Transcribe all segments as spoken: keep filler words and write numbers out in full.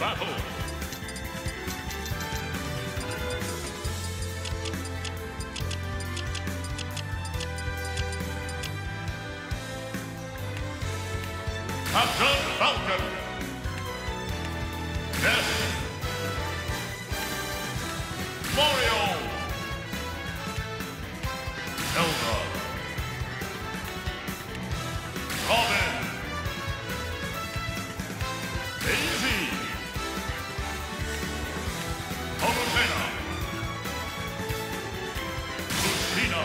battle! Captain Falcon! Ness! Mario! Zelda! Robin! Daisy! Augustina! Christina!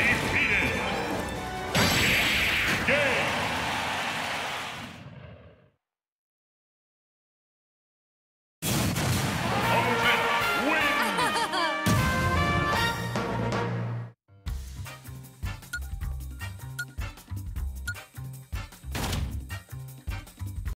Defeated!